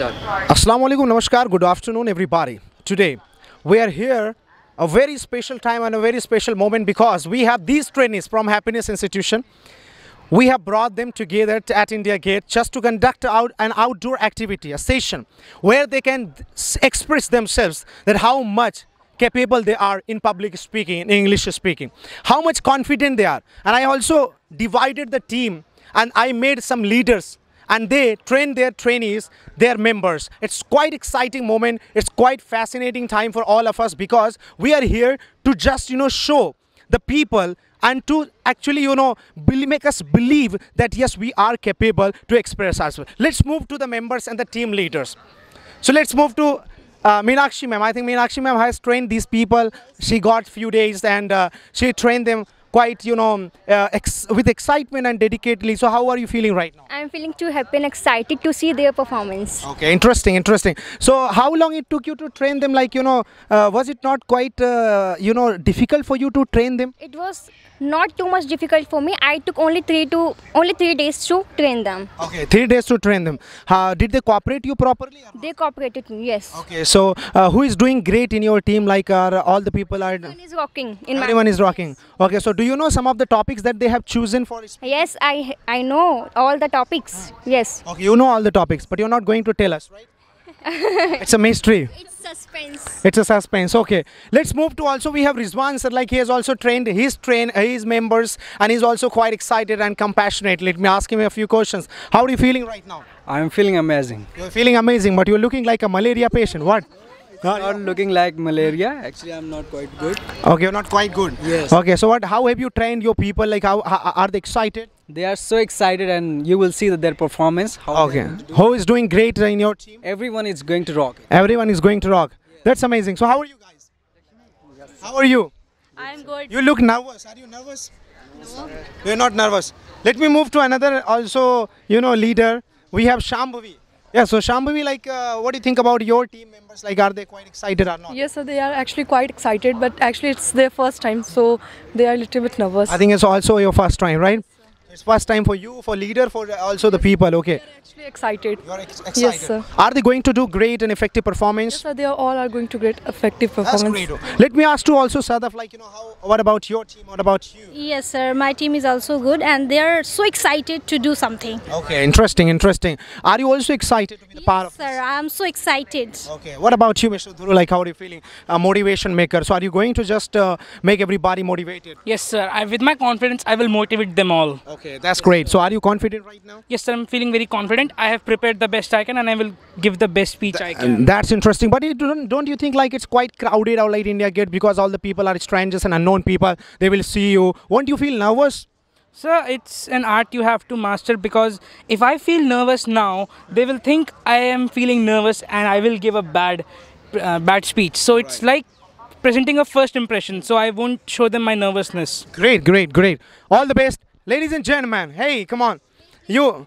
Assalamualaikum, namaskar, good afternoon everybody. Today we are here a very special time and a very special moment because we have these trainees from Happiness Institute. We have brought them together at India Gate just to conduct an outdoor activity, a session where they can express themselves that how much capable they are in public speaking, in English speaking, how much confident they are. And I also divided the team and I made some leaders and they train their trainees, their members. It's quite exciting moment, it's quite fascinating time for all of us because we are here to just show the people and to actually make us believe that yes, we are capable to express ourselves. Let's move to the members and the team leaders. So let's move to Meenakshi ma'am. I think Meenakshi ma'am has trained these people. She got few days and she trained them quite with excitement and dedicatedly. So how are you feeling right now? I'm feeling too happy and excited to see their performance. Okay, interesting. So how long it took you to train them? Like was it not quite difficult for you to train them? It was not too much difficult for me. I took only 3 days to train them. Okay, 3 days to train them. Did they cooperate you properly or not? They cooperated me, yes. Okay, so who is doing great in your team? Like all the people are. Everyone is rocking. Everyone is rocking. Okay, so do you know some of the topics that they have chosen for speaking? Yes, I know all the topics. Yes. Okay, you know all the topics, but you're not going to tell us, right? It's a mystery. It's suspense. It's a suspense. Okay, let's move to also we have Rizwan sir. Like he has also trained his members, and he's also quite excited and compassionate. Let me ask him a few questions. How are you feeling right now? I'm feeling amazing. You're feeling amazing, but you're looking like a malaria patient. What? Not looking like malaria. Actually, I'm not quite good. Okay, you're not quite good. Yes. Okay, so what? How have you trained your people? Like, how are they excited? They are so excited, and you will see that their performance. Okay. Who is doing great in your team? Everyone is going to rock. Everyone is going to rock. Yes. That's amazing. So, how are you guys? Yes. How are you? I'm good. You look nervous. Are you nervous? No. You're not nervous. Let me move to another also, leader. We have Shambhavi. Yeah, so Shambhavi, like, what do you think about your team members? Like, are they quite excited or not? Yes, sir, they are actually quite excited, but actually it's their first time, so they are a little bit nervous. I think it's also your first time, right? Yes, it's first time for you, for leader, for also the people, okay. They are actually excited. You are excited. Yes, sir. Are they going to do great and effective performance? Yes, sir, they are all going to great effective performance. That's great. Okay. Let me ask you also, Sadaf, like, what about your team? What about you? Yes, sir, my team is also good and they are so excited to do something. Okay, interesting. Are you also excited to be the part of this? Yes, sir, I am so excited. Okay, what about you, Mr. Dhuru? Like, how are you feeling? A motivation maker. So, are you going to just make everybody motivated? Yes, sir. With my confidence, I will motivate them all. Okay. Okay, that's great. So are you confident right now? Yes, sir. I'm feeling very confident. I have prepared the best I can and I will give the best speech I can. That's interesting. But don't you think like it's quite crowded out like India Gate because all the people are strangers and unknown people. They will see you. Won't you feel nervous? Sir, it's an art you have to master because if I feel nervous now, they will think I am feeling nervous and I will give a bad speech. So it's like presenting a first impression. So I won't show them my nervousness. Great. All the best. Ladies and gentlemen, hey, come on, you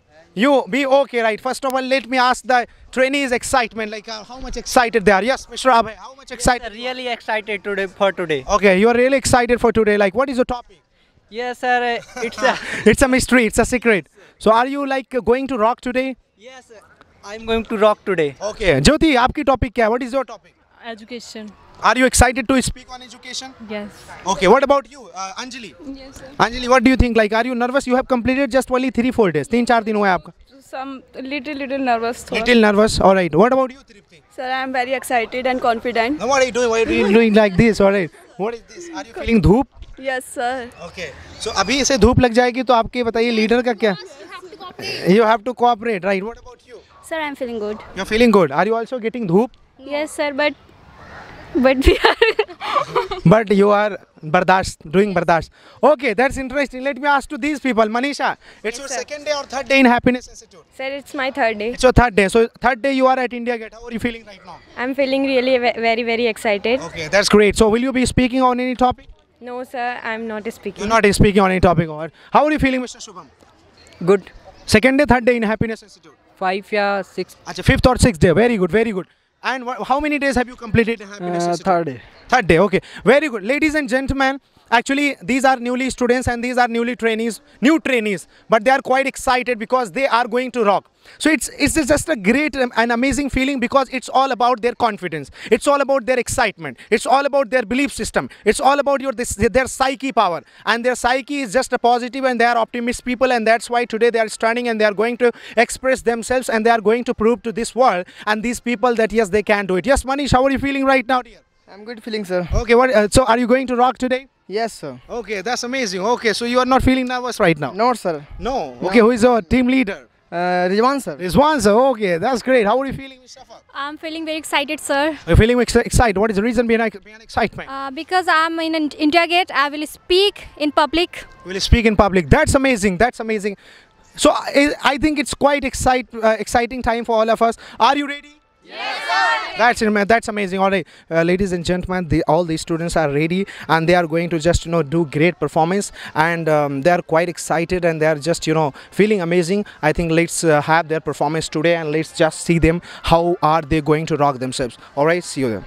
be okay, right? First of all, let me ask the trainees excitement, like how much excited they are. Yes, Mr. Abhay, how much excited? Yes, really excited for today. Okay, you are really excited for today. Like, what is your topic? Yes, sir, it's a it's a mystery, it's a secret. So, are you like going to rock today? Yes, sir, I'm going to rock today. Okay, Jyoti, aapki topic kya? What is your topic? Education. Are you excited to speak on education? Yes. Okay, what about you, Anjali? Yes, sir. Anjali, what do you think? Like, are you nervous? You have completed just only 3-4 days. 3-4 days hai aapka. Some little nervous. Thoda. Little nervous. All right. What about you, Tripti? Sir, I am very excited and confident. No, what are you doing? Why are you doing like this? All right. What is this? Are you feeling dhoop? Yes, sir. Okay. So, abhi ise dhoop lag jayegi to aapke bataiye leader ka kya? You have to cooperate. You have to cooperate, right? What about you? Sir, I am feeling good. You are feeling good. Are you also getting dhoop? Yes, sir, but we are but you are doing bardasht. Okay, that's interesting. Let me ask to these people. Manisha, it's your second day or third day in Happiness Institute? Sir, it's my third day. It's your third day. So third day you are at India Gate. How are you feeling right now? I'm feeling really very, very excited. Okay, that's great. So will you be speaking on any topic? No, sir, I'm not speaking. You're not speaking on any topic. How are you feeling, Mr. Shubham? Good. Second day, third day in Happiness Institute? 5 or 6. Achha, 5th or 6th day. Very good. And how many days have you completed Happiness Institute? Third day. Third day, okay. Very good. Ladies and gentlemen, Actually, these are newly students and these are new trainees, but they are quite excited because they are going to rock. So it's just a great and amazing feeling, because it's all about their confidence, it's all about their excitement, it's all about their belief system, it's all about their psyche power, and their psyche is just a positive, and they are optimist people, and that's why today they are standing and they are going to express themselves, and they are going to prove to this world and these people that yes, they can do it. Yes, Manish, how are you feeling right now, dear? I'm good feeling, sir. Okay, so are you going to rock today? Yes, sir. Okay, that's amazing. Okay, so you are not feeling nervous right now? No, sir. No? Okay, who is your team leader? Rizwan, sir. Rizwan, sir. Okay, that's great. How are you feeling, Mr. Shafak? I'm feeling very excited, sir. You're feeling excited. What is the reason behind excitement? Because I'm in India Gate. I will speak in public. You will speak in public. That's amazing. That's amazing. So I think it's quite exciting time for all of us. Are you ready? Yes, sir. That's amazing. All right, ladies and gentlemen, all these students are ready, and they are going to just do great performance, and they are quite excited, and they are just feeling amazing. I think let's have their performance today, and let's just see them how are they going to rock themselves. All right, see you there.